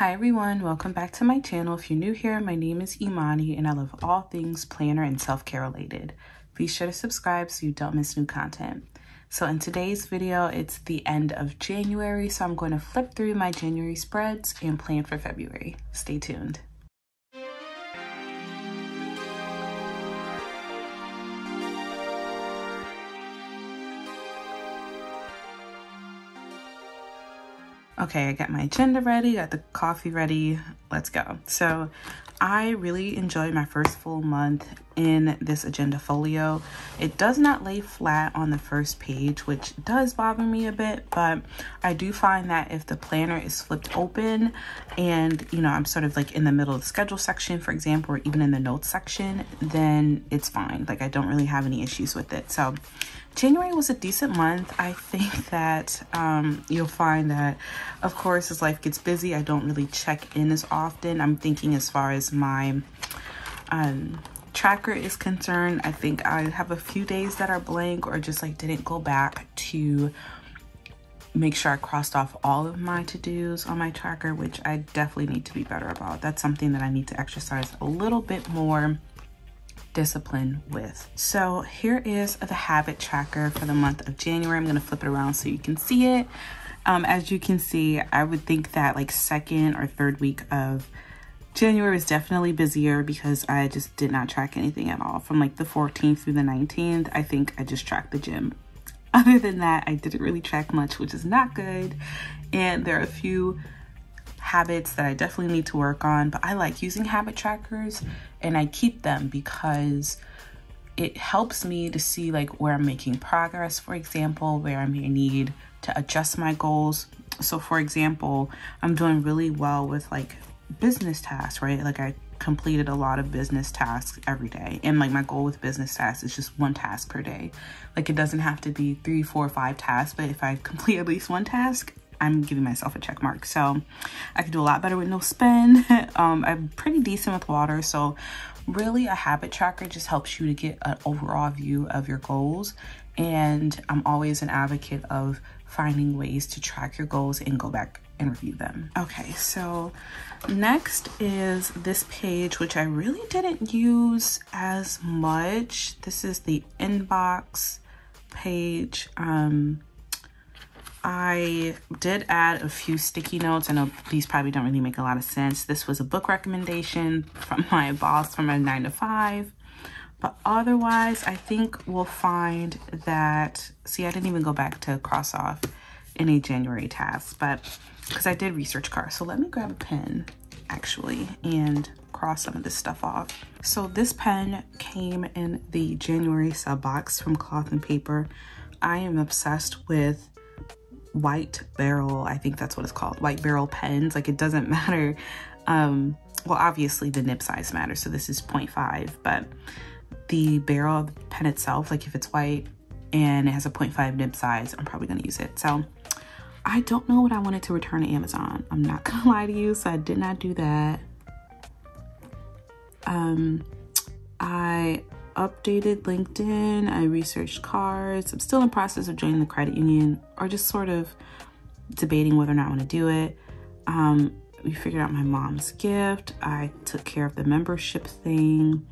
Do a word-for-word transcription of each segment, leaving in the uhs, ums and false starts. Hi everyone, welcome back to my channel. If you're new here, my name is Imani and I love all things planner and self-care related. Be sure to subscribe so you don't miss new content. So in today's video, it's the end of January, so I'm going to flip through my January spreads and plan for February. Stay tuned. Okay, I got my agenda ready, got the coffee ready, let's go. So I really enjoyed my first full month in this agenda folio. It does not lay flat on the first page, which does bother me a bit, but I do find that if the planner is flipped open and, you know, I'm sort of like in the middle of the schedule section, for example, or even in the notes section, then it's fine. Like I don't really have any issues with it. So January was a decent month. I think that um, you'll find that, of course, as life gets busy, I don't really check in as often. I'm thinking as far as my um, tracker is concerned, I think I have a few days that are blank or just like didn't go back to make sure I crossed off all of my to-dos on my tracker, which I definitely need to be better about. That's something that I need to exercise a little bit more discipline with. So here is the habit tracker for the month of January. I'm going to flip it around so you can see it. Um, as you can see, I would think that like second or third week of January was definitely busier because I just did not track anything at all. From like the fourteenth through the nineteenth, I think I just tracked the gym. Other than that, I didn't really track much, which is not good. And there are a few habits that I definitely need to work on, but I like using habit trackers and I keep them because it helps me to see like where I'm making progress, for example, where I may need to adjust my goals. So for example, I'm doing really well with like business tasks, right? Like I completed a lot of business tasks every day, and like my goal with business tasks is just one task per day. Like it doesn't have to be three, four, five tasks, but if I complete at least one task, I'm giving myself a check mark. So I could do a lot better with no spend. um, I'm pretty decent with water. So really a habit tracker just helps you to get an overall view of your goals. And I'm always an advocate of finding ways to track your goals and go back and review them. Okay, so next is this page, which I really didn't use as much. This is the inbox page. Um, I did add a few sticky notes. I know these probably don't really make a lot of sense. This was a book recommendation from my boss from a nine to five. But otherwise, I think we'll find that, see, I didn't even go back to cross off any January tasks, but because I did research cars. So let me grab a pen actually and cross some of this stuff off. So this pen came in the January sub box from Cloth and Paper. I am obsessed with white barrel, I think that's what it's called, white barrel pens. Like it doesn't matter, um well obviously the nib size matters, so this is zero point five, but the barrel of the pen itself, like if it's white and it has a zero point five nib size, I'm probably going to use it. So I don't know what I wanted to return to Amazon, I'm not gonna lie to you, so I did not do that. um I updated LinkedIn, I researched cards, I'm still in the process of joining the credit union, or just sort of debating whether or not I want to do it. Um, we figured out my mom's gift, I took care of the membership thing,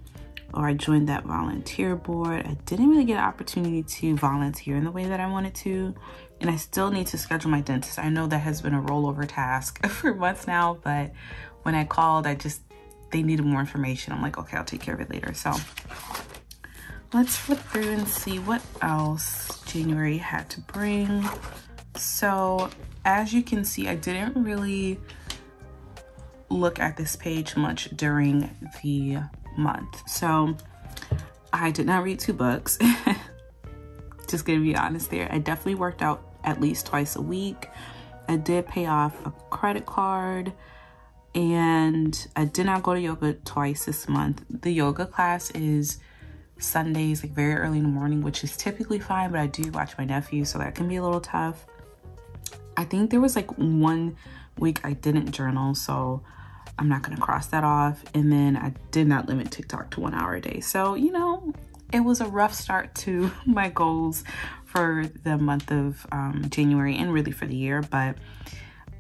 or I joined that volunteer board. I didn't really get an opportunity to volunteer in the way that I wanted to, and I still need to schedule my dentist. I know that has been a rollover task for months now, but when I called, I just, they needed more information. I'm like, okay, I'll take care of it later. So let's flip through and see what else January had to bring. So as you can see, I didn't really look at this page much during the month. So I did not read two books. Just gonna be honest there. I definitely worked out at least twice a week. I did pay off a credit card. And I did not go to yoga twice this month. The yoga class is Sundays, like very early in the morning, which is typically fine, but I do watch my nephew, so that can be a little tough. I think there was like one week I didn't journal, so I'm not gonna cross that off. And then I did not limit TikTok to one hour a day. So, you know, it was a rough start to my goals for the month of um, January and really for the year, but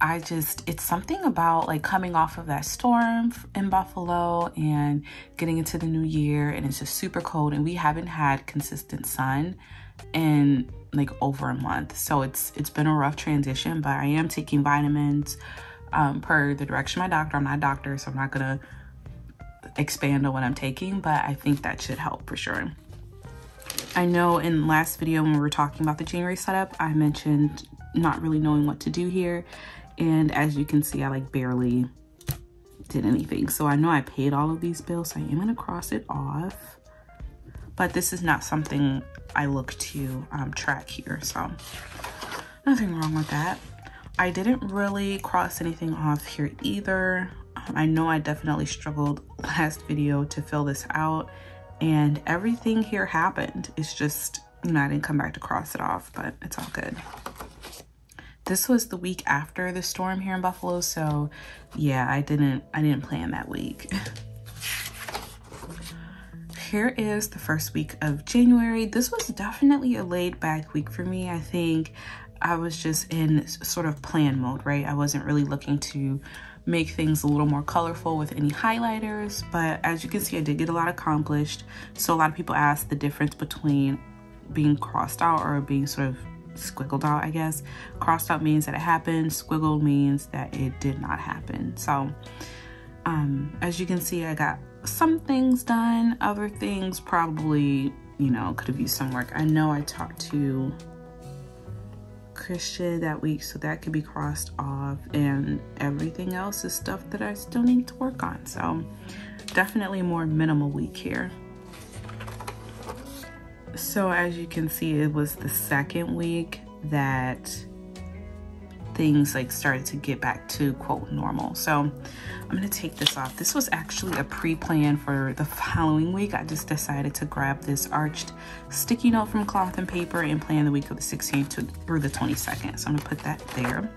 I just, it's something about like coming off of that storm in Buffalo and getting into the new year, and it's just super cold, and we haven't had consistent sun in like over a month. So it's it's been a rough transition, but I am taking vitamins um, per the direction of my doctor. I'm not a doctor, so I'm not gonna expand on what I'm taking, but I think that should help for sure. I know in the last video when we were talking about the January setup, I mentioned not really knowing what to do here. And as you can see, I like barely did anything. So I know I paid all of these bills, so I am gonna cross it off. But this is not something I look to um, track here, so nothing wrong with that. I didn't really cross anything off here either. Um, I know I definitely struggled last video to fill this out, and everything here happened. It's just, you know, I didn't come back to cross it off, but it's all good. This was the week after the storm here in Buffalo, so yeah, I didn't I didn't plan that week. Here is the first week of January. This was definitely a laid back week for me. I think I was just in sort of plan mode, right? I wasn't really looking to make things a little more colorful with any highlighters, but as you can see, I did get a lot accomplished. So a lot of people asked the difference between being crossed out or being sort of squiggled out, I guess. Crossed out means that it happened, squiggled means that it did not happen. So um as you can see, I got some things done. Other things probably, you know, could have used some work. I know I talked to Christian that week, so that could be crossed off, and everything else is stuff that I still need to work on. So definitely a more minimal week here. So as you can see, it was the second week that things like started to get back to quote normal. So I'm gonna take this off. This was actually a pre-plan for the following week. I just decided to grab this arched sticky note from Cloth and Paper and plan the week of the sixteenth to, through the twenty-second. So I'm gonna put that there.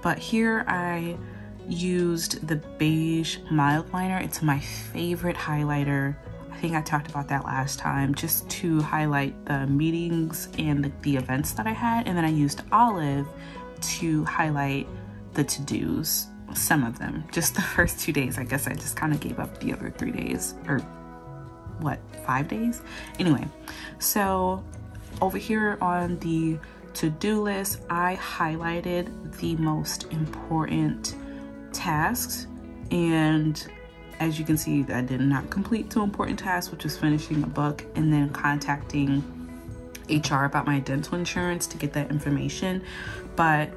But here I used the beige mild liner. It's my favorite highlighter. I think I talked about that last time, just to highlight the meetings and the, the events that I had. And then I used olive to highlight the to-dos, some of them, just the first two days. I guess I just kind of gave up the other three days or what, five days? Anyway, so over here on the to-do list, I highlighted the most important tasks, and as you can see, I did not complete two important tasks, which was finishing a book and then contacting H R about my dental insurance to get that information. But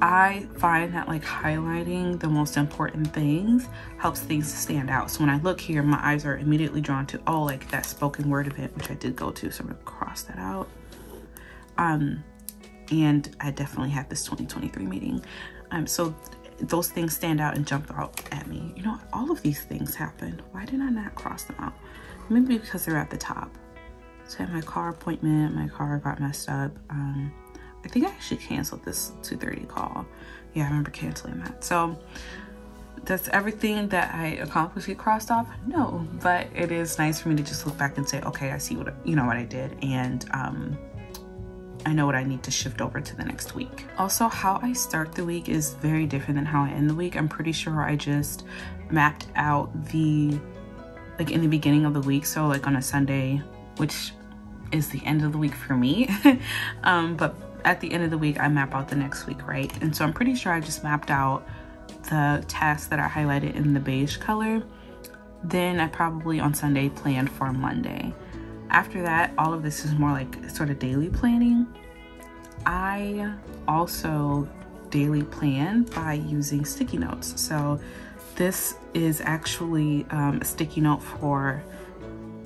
I find that like highlighting the most important things helps things to stand out. So when I look here, my eyes are immediately drawn to, oh, like that spoken word event, which I did go to. So I'm gonna cross that out. Um, and I definitely had this twenty twenty-three meeting. Um, so those things stand out and jump out at me. You know, all of these things happened. Why did I not cross them out? Maybe because they're at the top. So I had my car appointment, my car got messed up. Um, I think I actually canceled this two thirty call. Yeah, I remember canceling that. So that's everything that I accomplished get crossed off? No, but it is nice for me to just look back and say, okay, I see what, you know, what I did. And, um, I know what I need to shift over to the next week. Also, how I start the week is very different than how I end the week. I'm pretty sure I just mapped out the, like in the beginning of the week. So like on a Sunday, which is the end of the week for me. um, but at the end of the week, I map out the next week, right? And so I'm pretty sure I just mapped out the tasks that I highlighted in the beige color. Then I probably on Sunday planned for Monday. After that, all of this is more like sort of daily planning. I also daily plan by using sticky notes. So this is actually um, a sticky note for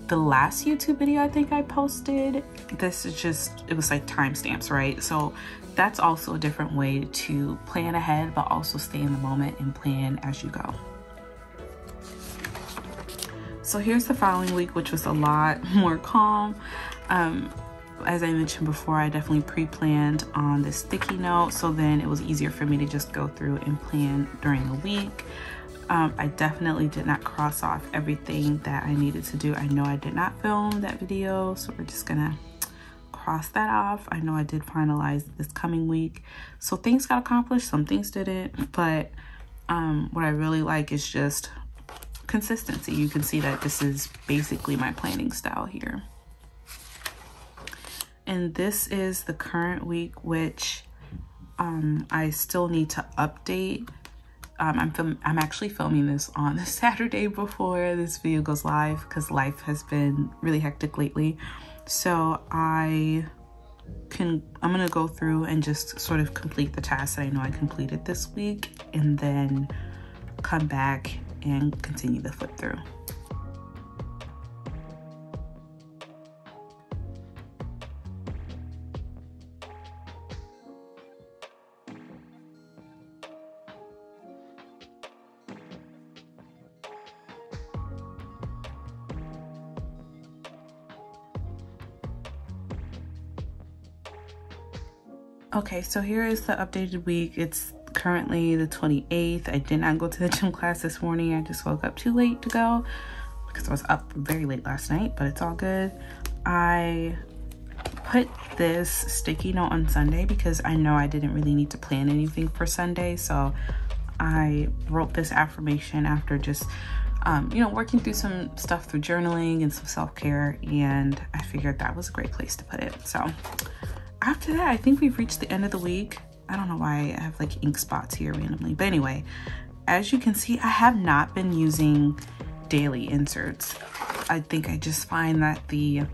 the last YouTube video I think I posted. This is just, it was like timestamps, right? So that's also a different way to plan ahead, but also stay in the moment and plan as you go. So here's the following week, which was a lot more calm. Um, as I mentioned before, I definitely pre-planned on this sticky note, so then it was easier for me to just go through and plan during the week. Um, I definitely did not cross off everything that I needed to do. I know I did not film that video, so we're just gonna cross that off. I know I did finalize this coming week, so things got accomplished, some things didn't, but um what I really like is just consistency. You can see that this is basically my planning style here. And this is the current week, which um I still need to update. Um, I'm, film I'm actually filming this on the Saturday before this video goes live because life has been really hectic lately. So I can, I'm gonna go through and just sort of complete the tasks that I know I completed this week and then come back and continue the flip through. Okay, so here is the updated week. It's currently the twenty-eighth. I did not go to the gym class this morning. I just woke up too late to go because I was up very late last night, but it's all good. I put this sticky note on Sunday because I know I didn't really need to plan anything for Sunday. So I wrote this affirmation after just, um, you know, working through some stuff through journaling and some self-care. And I figured that was a great place to put it. So after that, I think we've reached the end of the week. I don't know why I have like ink spots here randomly. But anyway, as you can see, I have not been using daily inserts. I think I just find that the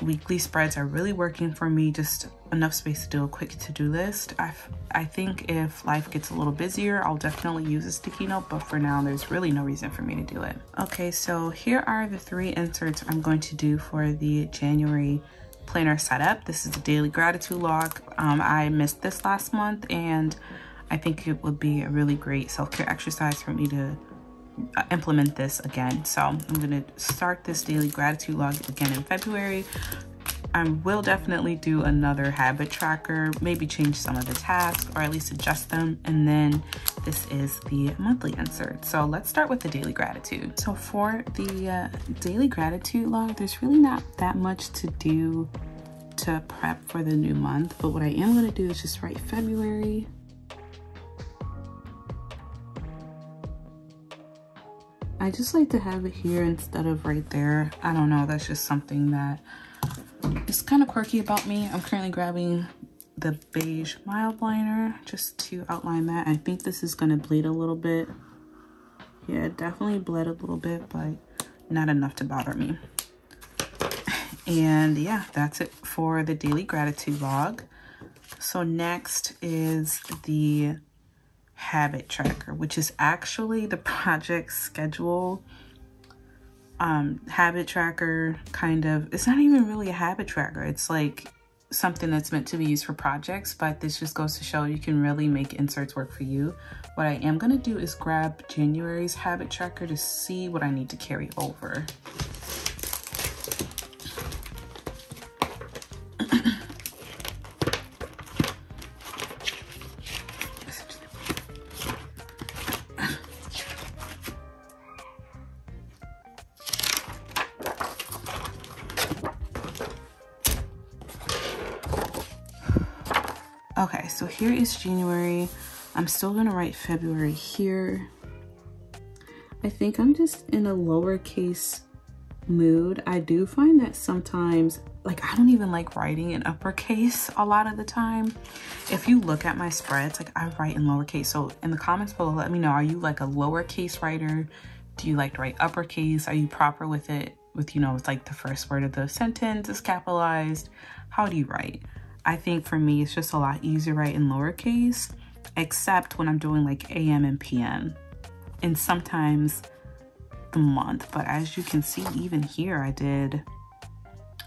weekly spreads are really working for me. Just enough space to do a quick to-do list. I, I think if life gets a little busier, I'll definitely use a sticky note. But for now, there's really no reason for me to do it. Okay, so here are the three inserts I'm going to do for the January planner setup. This is the daily gratitude log. Um, I missed this last month, and I think it would be a really great self-care exercise for me to implement this again. So I'm going to start this daily gratitude log again in February. I will definitely do another habit tracker, maybe change some of the tasks or at least adjust them. And then this is the monthly insert. So let's start with the daily gratitude. So for the uh, daily gratitude log, there's really not that much to do to prep for the new month. But what I am going to do is just write February. I just like to have it here instead of right there. I don't know. That's just something that it's kind of quirky about me. I'm currently grabbing the beige mild liner just to outline that. I think this is going to bleed a little bit. Yeah, it definitely bled a little bit, but not enough to bother me. And yeah, that's it for the daily gratitude log. So next is the habit tracker, which is actually the project schedule. Um, habit tracker kind of, it's not even really a habit tracker. It's like something that's meant to be used for projects, but this just goes to show you can really make inserts work for you. What I am going to do is grab January's habit tracker to see what I need to carry over. Okay, so here is January. I'm still gonna write February here. I think I'm just in a lowercase mood. I do find that sometimes, like I don't even like writing in uppercase a lot of the time. If you look at my spreads, like I write in lowercase. So in the comments below, let me know, are you like a lowercase writer? Do you like to write uppercase? Are you proper with it? With, you know, it's like the first word of the sentence is capitalized. How do you write? I think for me, it's just a lot easier right in lowercase, except when I'm doing like A M and P M and sometimes the month. But as you can see, even here, I did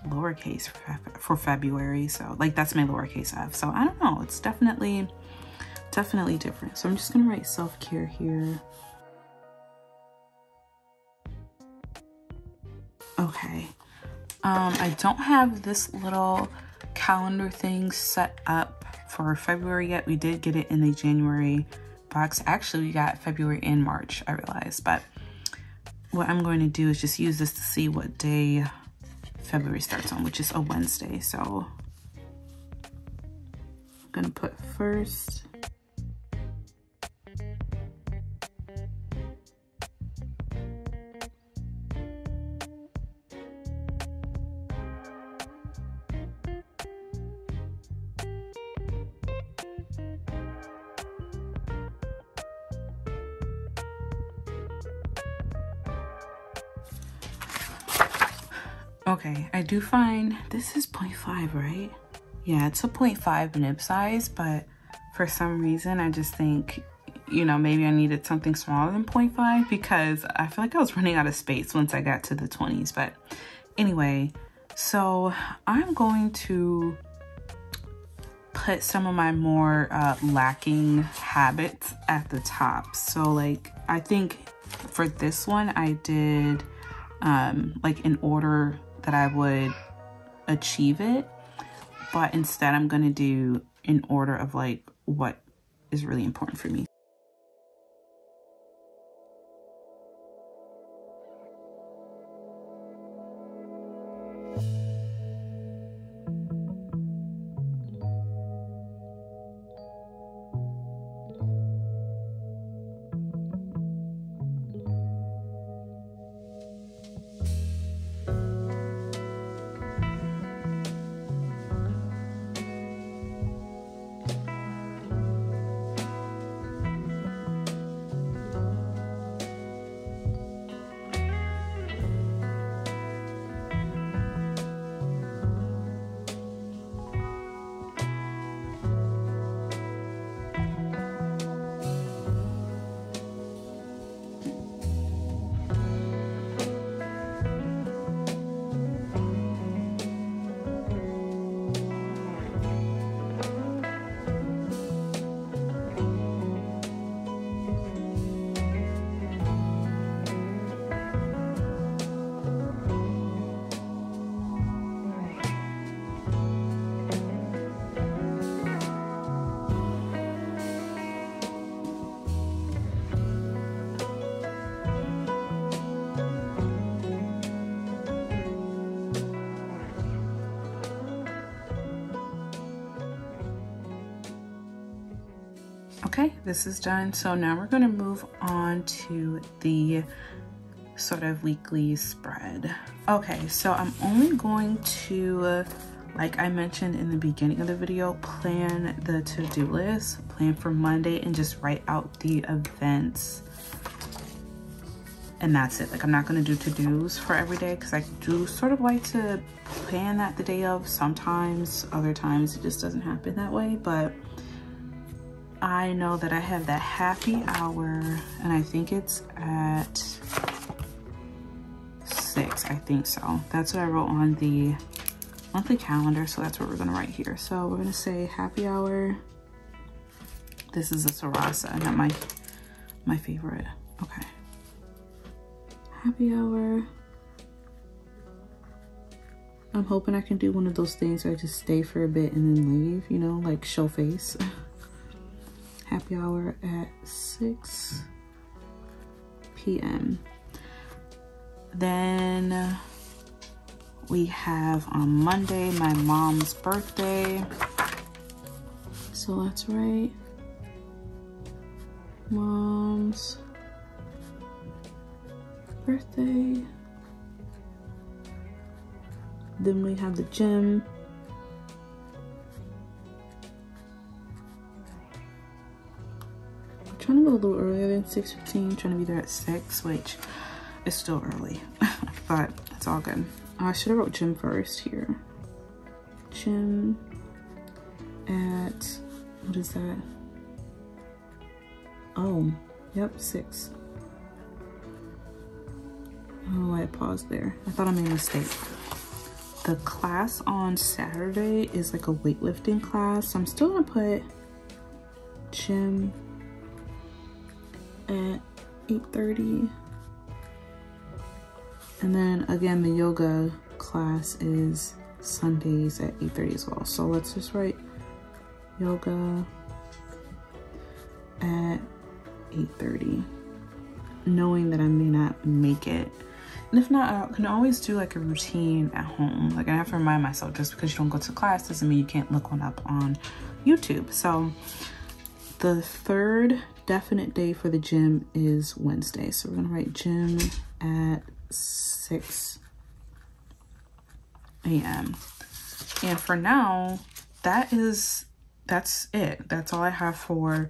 lowercase for February. So like that's my lowercase F. So I don't know. It's definitely, definitely different. So I'm just going to write self-care here. Okay. Um, I don't have this little calendar thing set up for February yet. We did get it in the January box. Actually, we got February and March, I realized. But what I'm going to do is just use this to see what day February starts on, which is a Wednesday. So I'm gonna put first. Okay, I do find this is zero point five, right? Yeah, it's a zero point five nib size, but for some reason I just think, you know, maybe I needed something smaller than zero point five because I feel like I was running out of space once I got to the twenties. But anyway, so I'm going to put some of my more uh, lacking habits at the top. So like, I think for this one, I did um, like an order that I would achieve it, but instead I'm gonna do an order of like what is really important for me. Okay, this is done. So now we're gonna move on to the sort of weekly spread. Okay, so I'm only going to, like I mentioned in the beginning of the video, plan the to-do list, plan for Monday, and just write out the events. And that's it. Like, I'm not gonna do to-dos for every day because I do sort of like to plan that the day of sometimes. Other times it just doesn't happen that way, but I know that I have that happy hour, and I think it's at six, I think so. That's what I wrote on the monthly calendar, so that's what we're gonna write here. So we're gonna say happy hour. This is a Sarasa, not my, my favorite. Okay. Happy hour. I'm hoping I can do one of those things where I just stay for a bit and then leave, you know, like show face. Happy hour at six p m Then we have on Monday, my mom's birthday. So that's right. Mom's birthday. Then we have the gym. Trying to go a little earlier than six fifteen, trying to be there at six, which is still early, but it's all good. Oh, I should have wrote gym first here. Gym at, what is that? Oh, yep, six. Oh, I paused there. I thought I made a mistake. The class on Saturday is like a weightlifting class, so I'm still gonna put gym at eight thirty, and then again the yoga class is Sundays at eight thirty as well, so let's just write yoga at eight thirty, knowing that I may not make it And if not, I can always do like a routine at home. Like, I have to remind myself, just because you don't go to class doesn't mean you can't look one up on YouTube. So the third definite day for the gym is Wednesday. So we're gonna write gym at six a m And for now, that is, that's it. That's all I have for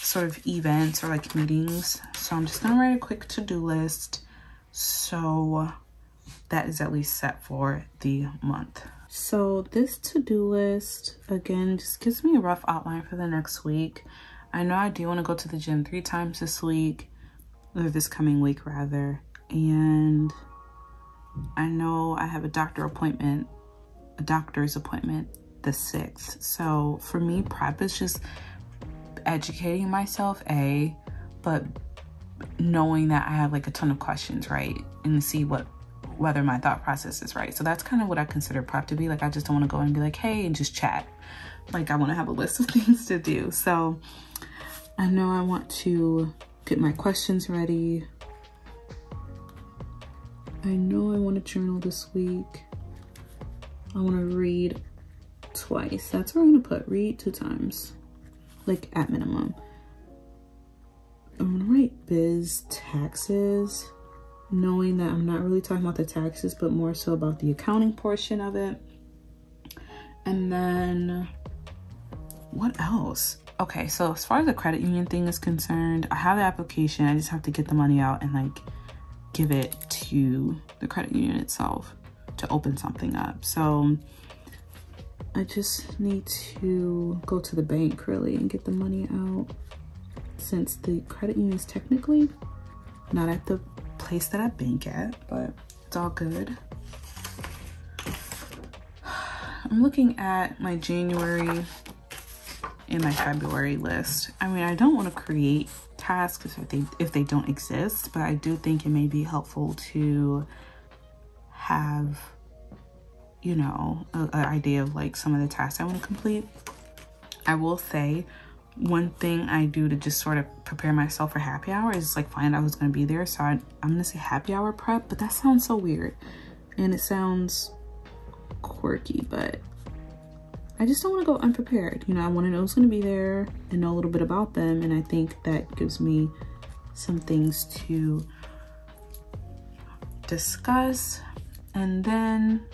sort of events or like meetings. So I'm just gonna write a quick to-do list, so that is at least set for the month. So this to-do list, again, just gives me a rough outline for the next week. I know I do want to go to the gym three times this week, or this coming week rather. And I know I have a doctor appointment, a doctor's appointment the sixth. So for me, prep is just educating myself, A, but knowing that I have like a ton of questions, right? And see what, whether my thought process is right. So that's kind of what I consider prep to be. Like, I just don't want to go and be like, hey, and just chat. Like, I want to have a list of things to do. So I know I want to get my questions ready. I know I want to journal this week. I want to read twice. That's what I'm going to put. Read two times, like at minimum. I'm going to write biz taxes, knowing that I'm not really talking about the taxes, but more so about the accounting portion of it. And then what else? Okay, so as far as the credit union thing is concerned, I have the application. I just have to get the money out and like give it to the credit union itself to open something up. So I just need to go to the bank really and get the money out, since the credit union is technically not at the place that I bank at, but it's all good. I'm looking at my January and my February list. I mean, I don't want to create tasks if they, if they don't exist, but I do think it may be helpful to have, you know, an idea of like some of the tasks I want to complete. I will say one thing I do to just sort of prepare myself for happy hour is like find out who's going to be there. So I, I'm going to say happy hour prep, but that sounds so weird and it sounds quirky, but I just don't want to go unprepared. You know, I want to know who's going to be there and know a little bit about them. And I think that gives me some things to discuss. And then,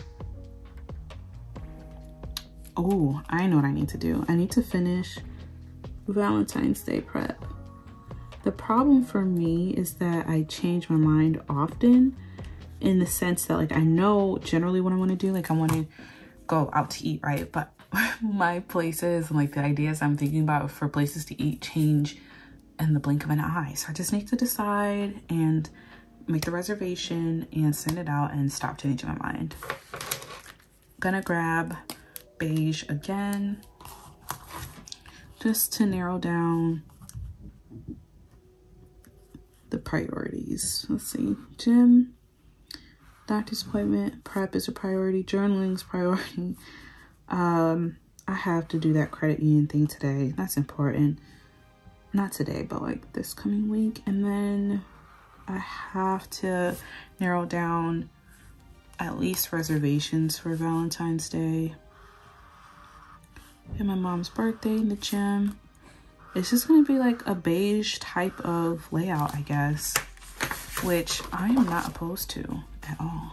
oh, I know what I need to do. I need to finish Valentine's Day prep. The problem for me is that I change my mind often, in the sense that like I know generally what I want to do. Like, I want to go out to eat, right? But my places and like the ideas I'm thinking about for places to eat change in the blink of an eye. So I just need to decide and make the reservation and send it out and stop changing my mind. Gonna grab beige again, just to narrow down the priorities. Let's see, gym, doctor's appointment, prep is a priority, journaling's priority. Um, I have to do that credit union thing today. That's important. Not today, but like this coming week. And then I have to narrow down at least reservations for Valentine's Day and my mom's birthday in the gym. It's just gonna be like a beige type of layout, I guess, which I am not opposed to at all.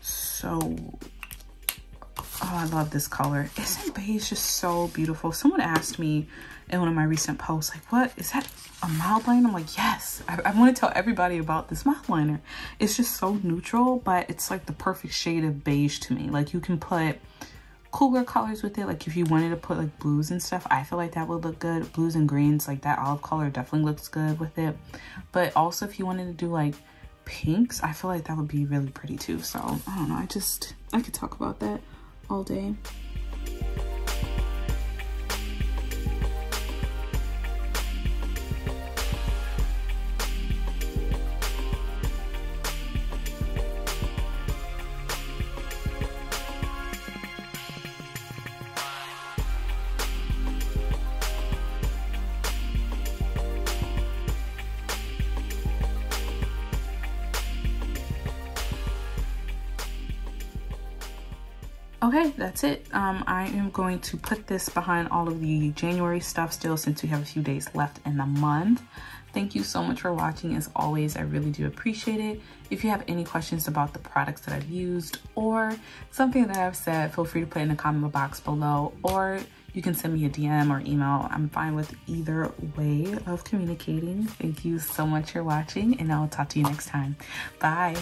So, oh, I love this color. Isn't beige just so beautiful? Someone asked me in one of my recent posts, like, what, is that a mild liner? I'm like, yes, I, I want to tell everybody about this mild liner. It's just so neutral, but it's like the perfect shade of beige to me. Like, you can put cooler colors with it. Like, if you wanted to put like blues and stuff, I feel like that would look good. Blues and greens, like that olive color definitely looks good with it. But also if you wanted to do like pinks, I feel like that would be really pretty too. So I don't know, I just, I could talk about that all day. Okay, that's it. Um, I am going to put this behind all of the January stuff still, since we have a few days left in the month. Thank you so much for watching. As always, I really do appreciate it. If you have any questions about the products that I've used or something that I've said, feel free to put it in the comment box below, or you can send me a D M or email. I'm fine with either way of communicating. Thank you so much for watching, and I will talk to you next time. Bye.